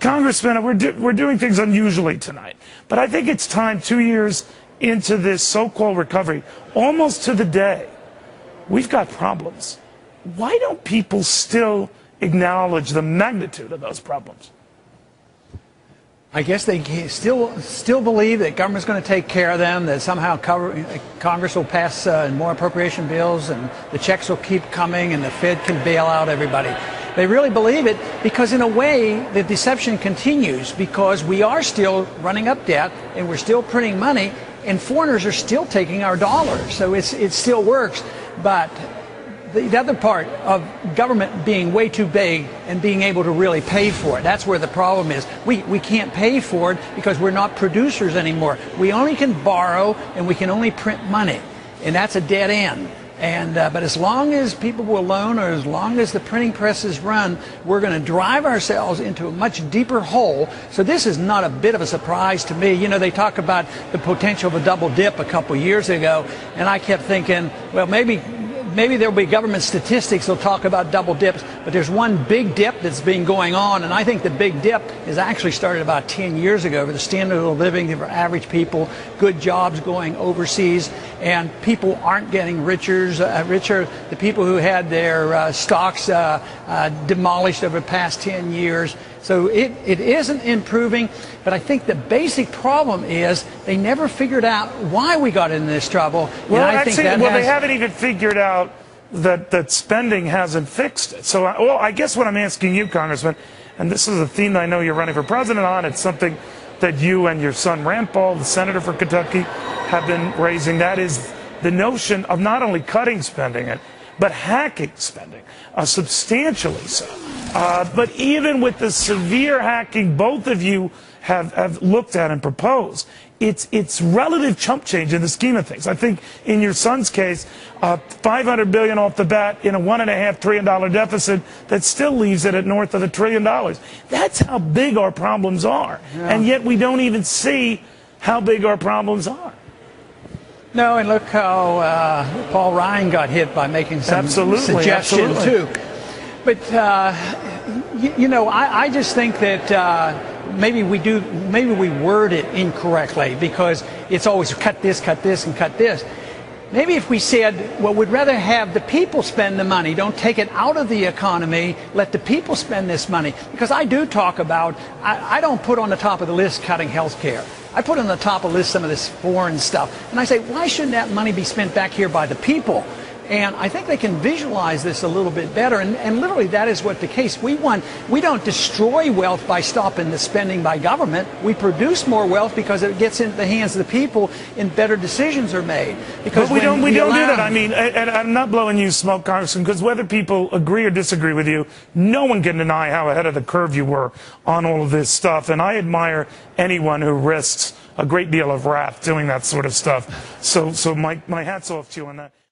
Congressman, we're doing things unusually tonight, but I think it's time, 2 years into this so-called recovery, almost to the day, we've got problems. Why don't people still acknowledge the magnitude of those problems? I guess they still believe that government's going to take care of them, that somehow Congress will pass more appropriation bills and the checks will keep coming and the Fed can bail out everybody. They really believe it because, in a way, the deception continues because we are still running up debt and we're still printing money and foreigners are still taking our dollars. So it still works. But the other part of government being way too big and being able to really pay for it, that's where the problem is. We can't pay for it because we're not producers anymore. We only can borrow and we can only print money, and that's a dead end. And but as long as people will loan or as long as the printing press is run, we're going to drive ourselves into a much deeper hole. So this is not a bit of a surprise to me. You know, they talk about the potential of a double dip a couple years ago, and I kept thinking, well, maybe there'll be government statistics that'll talk about double dips, but there's one big dip that's been going on, and I think the big dip is actually started about 10 years ago for the standard of living for average people, good jobs going overseas, and people aren't getting richer. The people who had their stocks demolished over the past 10 years. So it isn't improving, but I think the basic problem is they never figured out why we got into this trouble. Well, and I think that they haven't even figured out that spending hasn't fixed it. So, well, I guess what I'm asking you, Congressman, and this is a theme I know you're running for president on, it's something that you and your son Rand Paul, the senator for Kentucky, have been raising. That is the notion of not only cutting spending, but hacking spending, substantially so. But even with the severe hacking both of you have looked at and proposed, it's relative chump change in the scheme of things. I think in your son's case, $500 billion off the bat in a $1.5 trillion deficit, that still leaves it at north of $1 trillion. That's how big our problems are. Yeah. And yet we don't even see how big our problems are. No, and look how Paul Ryan got hit by making some suggestions too. But you know, I just think that maybe we word it incorrectly because it's always cut this, and cut this. Maybe if we said, well, we'd rather have the people spend the money, don't take it out of the economy, let the people spend this money. Because I do talk about, I don't put on the top of the list cutting health care. I put on the top of the list some of this foreign stuff. And I say, why shouldn't that money be spent back here by the people? And I think they can visualize this a little bit better. And literally, that is what the case we want. We don't destroy wealth by stopping the spending by government. We produce more wealth because it gets into the hands of the people and better decisions are made. Because we don't do that. I mean, and I'm not blowing you smoke, Congressman, because whether people agree or disagree with you, no one can deny how ahead of the curve you were on all of this stuff. And I admire anyone who risks a great deal of wrath doing that sort of stuff. So my hat's off to you on that.